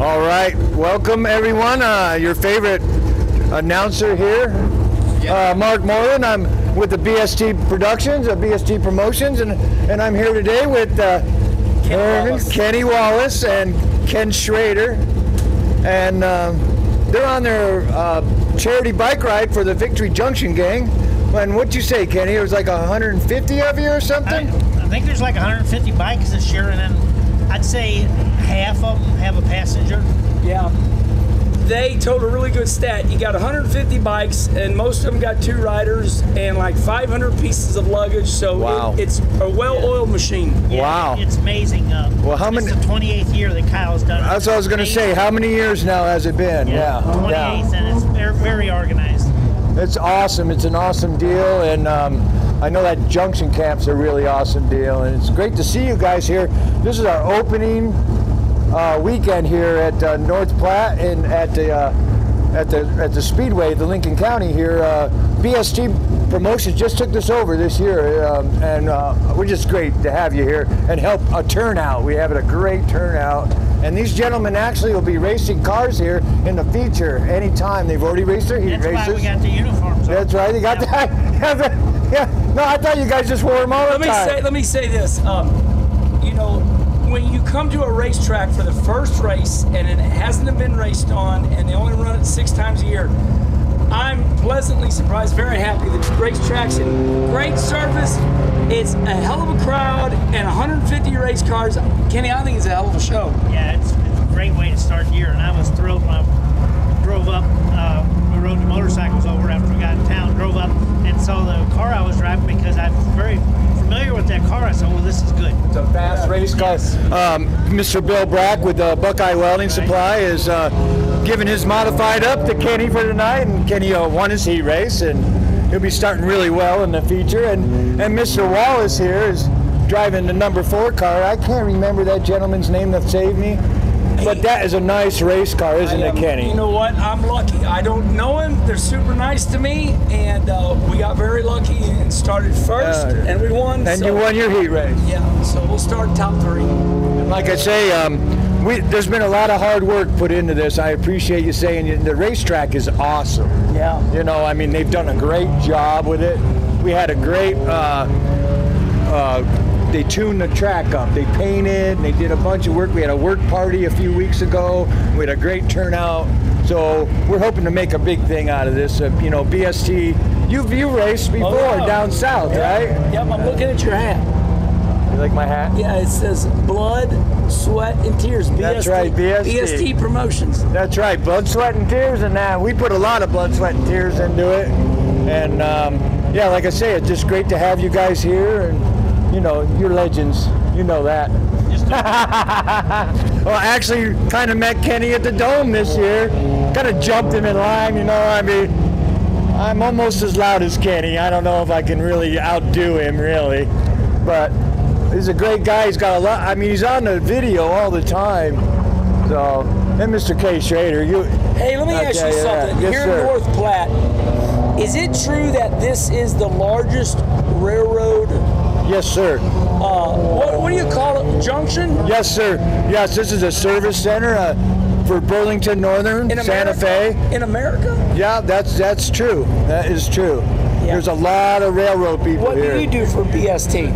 All right, welcome everyone. Your favorite announcer here, Mark Morland. I'm with the BST Productions, BST Promotions, and I'm here today with Kenny Wallace and Ken Schrader, and they're on their charity bike ride for the Victory Junction Gang. And what'd you say, Kenny? It was like 150 of you or something? I think there's like 150 bikes this year, and then I'd say half of them have a passenger. Yeah. They told a really good stat. You got 150 bikes, and most of them got 2 riders and like 500 pieces of luggage. So wow. It's a well-oiled machine. Yeah, wow, it's amazing. Well, how many? It's the 28th year that Kyle's done it. That's what I was going to say. How many years now has it been? Yeah, 28th, yeah. And it's very organized. It's awesome. It's an awesome deal, and I know that Junction Camp's a really awesome deal, and it's great to see you guys here. This is our opening weekend here at North Platte and at the Speedway, the Lincoln County here. BST Promotions just took this over this year, and we're just great to have you here and help a turnout. We have a great turnout, and these gentlemen actually will be racing cars here in the future anytime. They've already raced their heat races. That's why we got the uniforms. That's right, they got that. Yeah. No, I thought you guys just wore them all the time. Let me say this. You know, when you come to a racetrack for the first race and it hasn't been raced on and they only run it 6 times a year, I'm pleasantly surprised, very happy. The racetrack's in great surface. It's a hell of a crowd and 150 race cars. Kenny, I think it's a hell of a show. Yeah, it's a great way to start the year, and I was thrilled when I drove up. We rode the motorcycles over after we got in town, drove up and saw the car I was driving because I'm very familiar with that car. I said, well, this is good. It's a fast race car. Yes. Mr. Bill Brack with Buckeye Welding Supply is giving his modified up to Kenny for tonight, and Kenny won his heat race, and he'll be starting really well in the future. And Mr. Wallace here is driving the number 4 car. I can't remember that gentleman's name that saved me. But that is a nice race car, isn't it, Kenny? You know what? I'm lucky. I don't know him. They're super nice to me, and we got very lucky and started first, and we won. And so you won your heat race. Yeah, so we'll start top 3. And like I say, there's been a lot of hard work put into this. I appreciate you saying it. The racetrack is awesome. Yeah. You know, I mean, they've done a great job with it. We had a great... they tuned the track up. They painted, and they did a bunch of work. We had a work party a few weeks ago. We had a great turnout. So we're hoping to make a big thing out of this. You know, BST, you've raced before down south, right? Yep, I'm looking at your hat. You like my hat? Yeah, it says blood, sweat, and tears. BST, that's right, BST Promotions. That's right, blood, sweat, and tears. And we put a lot of blood, sweat, and tears into it. And yeah, like I say, it's just great to have you guys here. And, you know, you're legends. You know that. Well, I actually kind of met Kenny at the Dome this year. Kind of jumped him in line, you know. I mean, I'm almost as loud as Kenny. I don't know if I can really outdo him, really. But he's a great guy. He's got a lot. I mean, he's on the video all the time. So, and Mr. K. Schrader, you. Hey, let me ask you something. Yes, here in North Platte, is it true that this is the largest railroad? Yes, sir. What do you call it? Junction? Yes, sir. Yes, this is a service center for Burlington Northern Santa Fe. In America? Yeah, that's true. That is true. Yeah. There's a lot of railroad people here. What do you do for BST?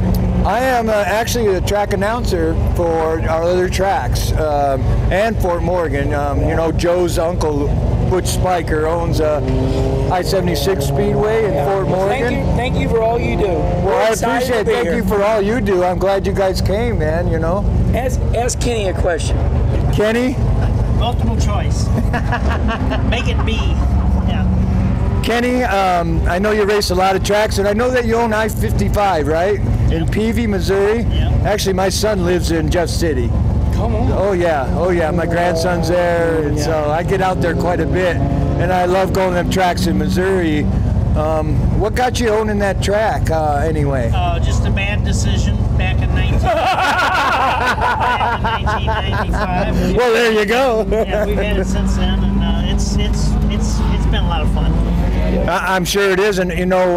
I am actually a track announcer for our other tracks and Fort Morgan. You know, Joe's uncle, Butch Spiker, owns I-76 Speedway in Fort Morgan. Thank you for all you do. Well, I appreciate it. Thank you for all you do. I'm glad you guys came, man, you know. Ask Kenny a question. Kenny? Multiple choice. Make it B. Kenny, I know you race a lot of tracks, and I know that you own I-55, right? In Peavey, Missouri. Yep. Actually, my son lives in Jeff City. Come on. Oh, yeah. Oh, yeah. My grandson's there, and so I get out there quite a bit, and I love going to them tracks in Missouri. What got you owning that track, anyway? Just a bad decision back in 1995. Well, there you go. Yeah, we've had it since then, and it's been a lot of fun. I'm sure it is, and you know,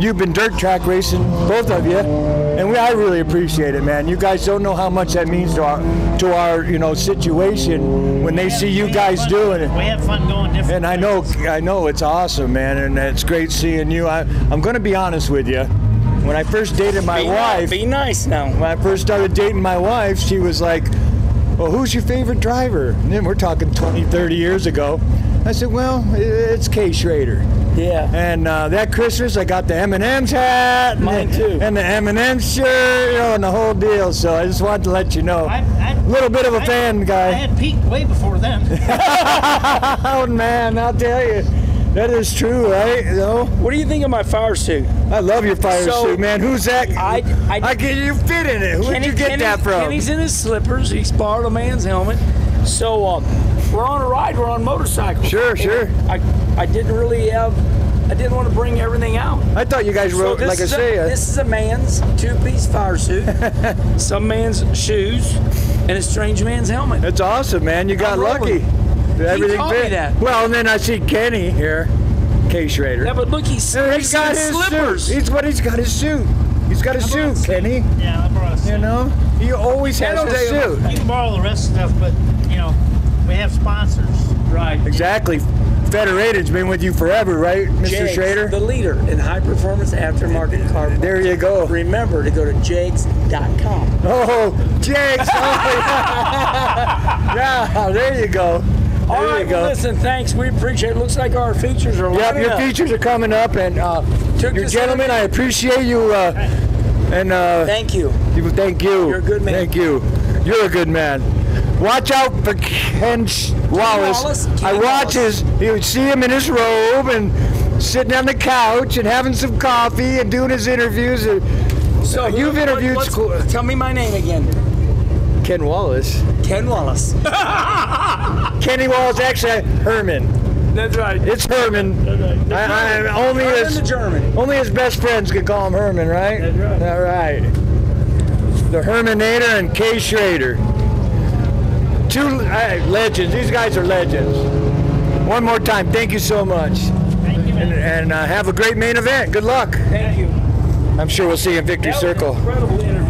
You've been dirt track racing, both of you, and I really appreciate it, man. You guys don't know how much that means to our situation when they see you guys doing it. We have fun going different. And I know it's awesome, man, and it's great seeing you. I'm going to be honest with you. When I first dated my wife, be nice now. When I first started dating my wife, she was like, "Well, who's your favorite driver?" And then we're talking 20, 30 years ago. I said, "Well, it's Ken Schrader." Yeah. And that Christmas, I got the M&M's hat. Mine too. And the M&M's shirt, and the whole deal. So I just wanted to let you know. A little bit of a fan guy. I had peaked way before then. Oh, man, I'll tell you. That is true, right? What do you think of my fire suit? I love your fire suit, man. Who's that? I get you fit in it. Where'd you get that from? Kenny's in his slippers. He's borrowed a man's helmet. So we're on a ride. We're on motorcycles. Sure. I didn't really have. I didn't want to bring everything out. I thought you guys were, like I say. This is a man's two-piece fire suit, some man's shoes, and a strange man's helmet. That's awesome, man. You got lucky. Everything fit. That. Well, and then I see Kenny here, Ken Schrader. Yeah, but look, he's got his slippers. Suit. He's got his suit. He's got his suit, Kenny. Yeah, I brought a suit. He always has a suit. You can borrow the rest of stuff, but we have sponsors. Right. Exactly. Federated's been with you forever, right, Mr. Jakes, Schrader? The leader in high-performance aftermarket car. There you go. Remember to go to Jakes.com. Oh, Jakes! Yeah, there you go. All right, well, listen, thanks. We appreciate it. Looks like our features are lining up. Yep, your features are coming up. And, gentlemen, I appreciate you. Thank you. Thank you. You're a good man. Thank you. You're a good man. Watch out for Ken Wallace. He would see him in his robe and sitting on the couch and having some coffee and doing his interviews. So you've interviewed school. Tell me my name again. Ken Wallace. Ken Wallace. Kenny Wallace, actually, Herman. That's right. It's Herman. That's right. Only his best friends could call him Herman, right? That's right. All right. The Hermanator and Ken Schrader. Two legends. These guys are legends. One more time, thank you so much. Thank you, man. And have a great main event. Good luck. Thank you. I'm sure we'll see you in Victory Circle. Incredible interview.